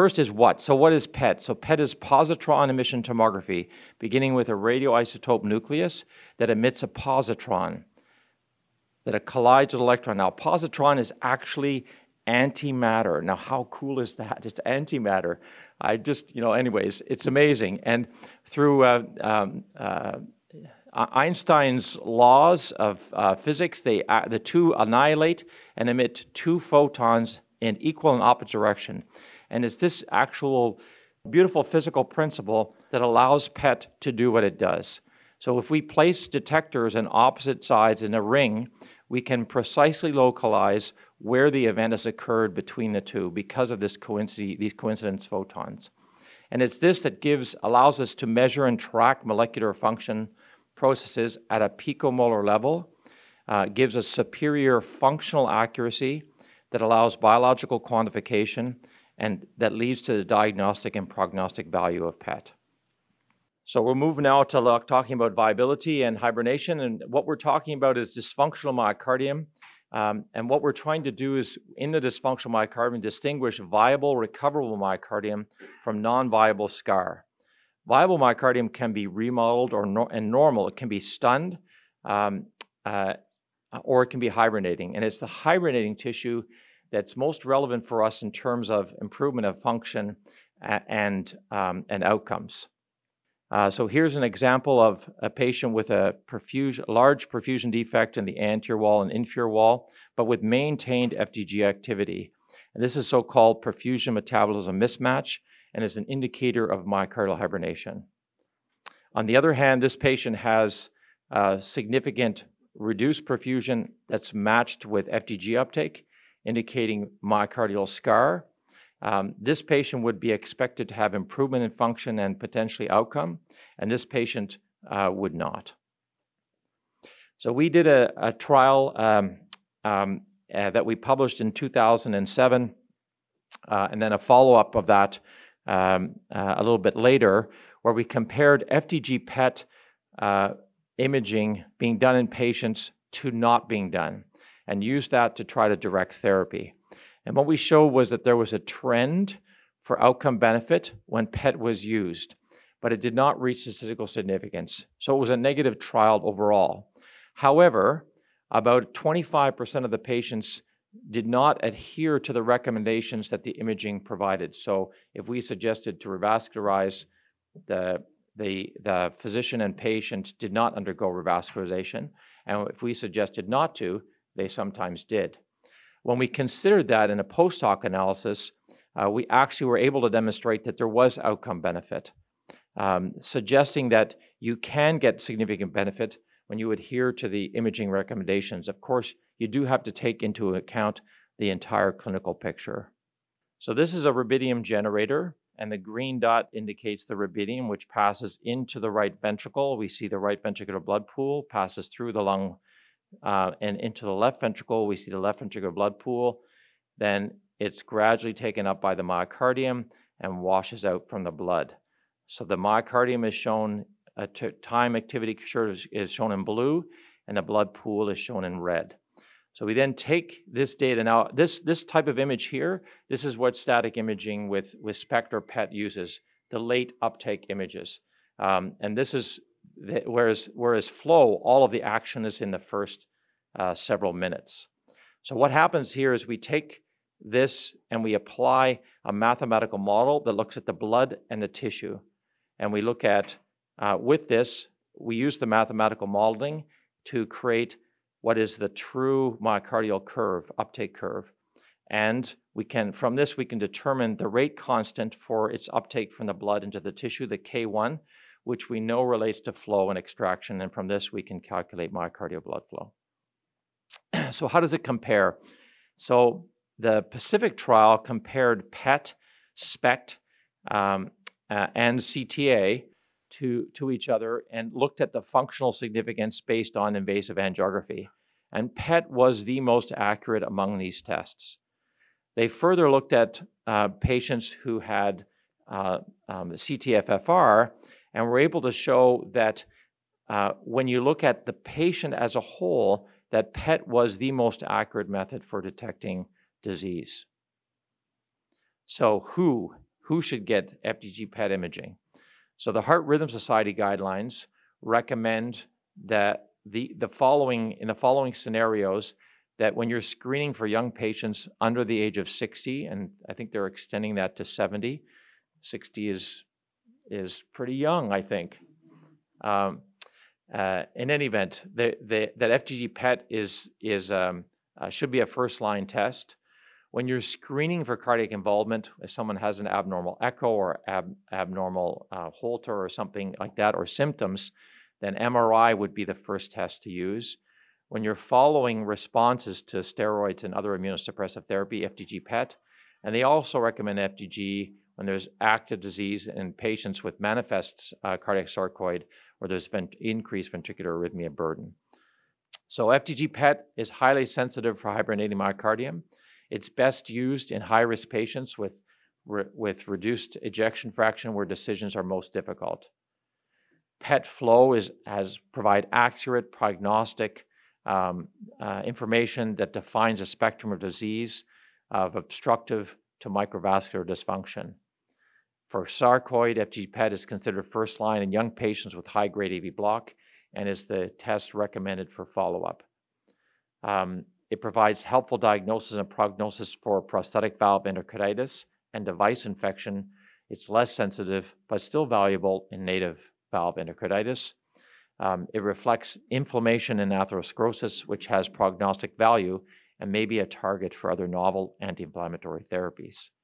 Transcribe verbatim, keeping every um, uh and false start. first is what? So what is P E T? So P E T is positron emission tomography, beginning with a radioisotope nucleus that emits a positron, that it collides with an electron. Now, positron is actually antimatter. Now, how cool is that? It's antimatter. I just, you know, anyways, it's amazing. And through uh, um, uh, Einstein's laws of uh, physics, they, uh, the two annihilate and emit two photons in equal and opposite direction. And it's this actual beautiful physical principle that allows P E T to do what it does. So if we place detectors on opposite sides in a ring, we can precisely localize where the event has occurred between the two because of this coincidence, these coincidence photons. And it's this that gives, allows us to measure and track molecular function processes at a picomolar level, uh, gives us superior functional accuracy that allows biological quantification, and that leads to the diagnostic and prognostic value of P E T. So we'll move now to look, talking about viability and hibernation, and what we're talking about is dysfunctional myocardium. Um, and what we're trying to do is, in the dysfunctional myocardium, distinguish viable, recoverable myocardium from non-viable scar. Viable myocardium can be remodeled or no and normal. It can be stunned, um, uh, or it can be hibernating. And it's the hibernating tissue that's most relevant for us in terms of improvement of function and, um, and outcomes. Uh, so here's an example of a patient with a perfusion, large perfusion defect in the anterior wall and inferior wall, but with maintained F D G activity. And this is so-called perfusion metabolism mismatch and is an indicator of myocardial hibernation. On the other hand, this patient has uh, significant reduced perfusion that's matched with F D G uptake, indicating myocardial scar. Um, this patient would be expected to have improvement in function and potentially outcome, and this patient uh, would not. So we did a, a trial um, um, uh, that we published in two thousand seven, uh, and then a follow-up of that um, uh, a little bit later, where we compared F D G P E T uh, imaging being done in patients to not being done, and used that to try to direct therapy. And what we showed was that there was a trend for outcome benefit when P E T was used, but it did not reach statistical significance. So it was a negative trial overall. However, about twenty-five percent of the patients did not adhere to the recommendations that the imaging provided. So if we suggested to revascularize, the, the, the physician and patient did not undergo revascularization. And if we suggested not to, they sometimes did. When we considered that in a post hoc analysis, uh, we actually were able to demonstrate that there was outcome benefit, um, suggesting that you can get significant benefit when you adhere to the imaging recommendations. Of course, you do have to take into account the entire clinical picture. So this is a rubidium generator, and the green dot indicates the rubidium, which passes into the right ventricle. We see the right ventricular blood pool, passes through the lung, Uh, and into the left ventricle. We see the left ventricular blood pool. Then it's gradually taken up by the myocardium and washes out from the blood. So the myocardium is shown, uh, time activity is, is shown in blue, and the blood pool is shown in red. So we then take this data. Now, this, this type of image here, this is what static imaging with, with SPECT or P E T uses, the late uptake images. Um, and this is Whereas, whereas flow, all of the action is in the first uh, several minutes. So what happens here is we take this and we apply a mathematical model that looks at the blood and the tissue. And we look at, uh, with this, we use the mathematical modeling to create what is the true myocardial curve, uptake curve. And we can, from this, we can determine the rate constant for its uptake from the blood into the tissue, the K one, which we know relates to flow and extraction, and from this we can calculate myocardial blood flow. So how does it compare? So the PACIFIC trial compared P E T, SPECT, um, uh, and C T A to, to each other and looked at the functional significance based on invasive angiography. And P E T was the most accurate among these tests. They further looked at uh, patients who had uh, um, C T F F R, and we're able to show that uh, when you look at the patient as a whole, that P E T was the most accurate method for detecting disease. So who who should get F D G P E T imaging. So the Heart Rhythm Society guidelines recommend that the, the following, in the following scenarios, that when you're screening for young patients under the age of sixty, and I think they're extending that to seventy, sixty is, is pretty young, I think. Um, uh, in any event, the, the, that F D G P E T is, is, um, uh, should be a first-line test. When you're screening for cardiac involvement, if someone has an abnormal echo or ab abnormal uh, Holter or something like that, or symptoms, then M R I would be the first test to use. When you're following responses to steroids and other immunosuppressive therapy, F D G P E T, and they also recommend F D G when there's active disease in patients with manifest uh, cardiac sarcoid, where there's vent increased ventricular arrhythmia burden. So F D G P E T is highly sensitive for hibernating myocardium. It's best used in high-risk patients with, re with reduced ejection fraction where decisions are most difficult. P E T flow is, has provide accurate prognostic um, uh, information that defines a spectrum of disease of obstructive to microvascular dysfunction. For sarcoid, F D G P E T is considered first line in young patients with high-grade A V block and is the test recommended for follow-up. Um, It provides helpful diagnosis and prognosis for prosthetic valve endocarditis and device infection. It's less sensitive, but still valuable in native valve endocarditis. Um, it reflects inflammation and atherosclerosis, which has prognostic value and may be a target for other novel anti-inflammatory therapies.